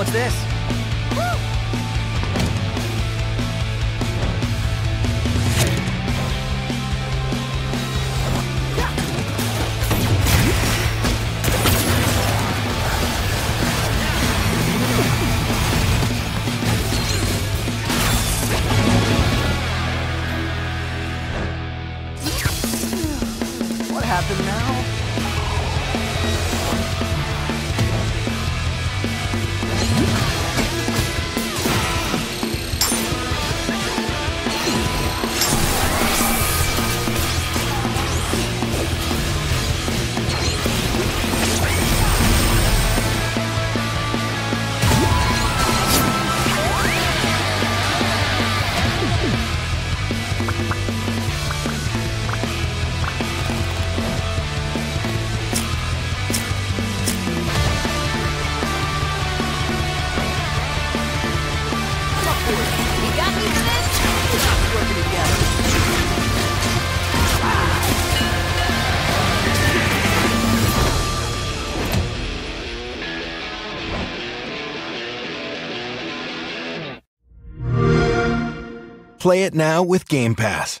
What's this? What happened now? Play it now with Game Pass.